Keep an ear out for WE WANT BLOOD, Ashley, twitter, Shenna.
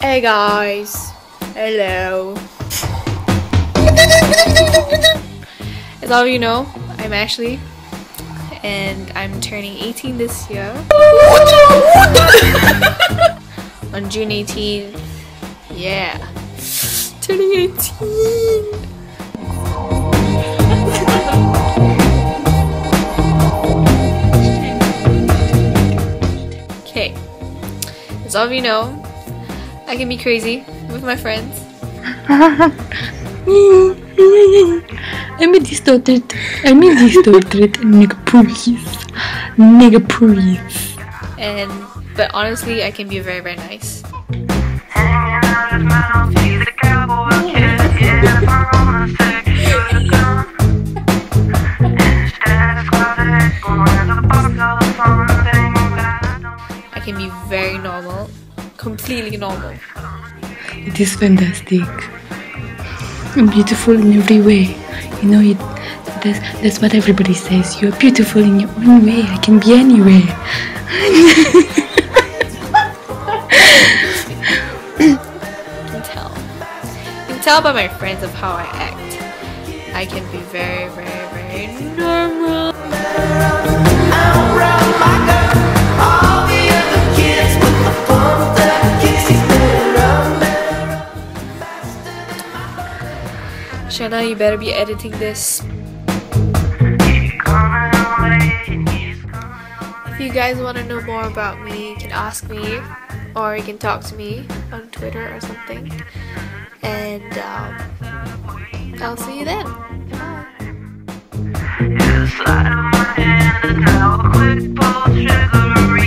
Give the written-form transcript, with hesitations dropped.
Hey guys, hello. As all of you know, I'm Ashley and I'm turning 18 this year. On June 18th, yeah, turning 18. Okay, as all of you know, I can be crazy with my friends. I'm a distorted nigga please. But honestly, I can be very, very nice. I can be very normal. Completely normal. It is fantastic. Beautiful in every way. You know it. That's what everybody says. You're beautiful in your own way. I can be anywhere. You can tell by my friends of how I act. I can be very, very, very normal. Shenna, you better be editing this. If you guys want to know more about me, you can ask me, or you can talk to me on Twitter or something. And I'll see you then. Bye.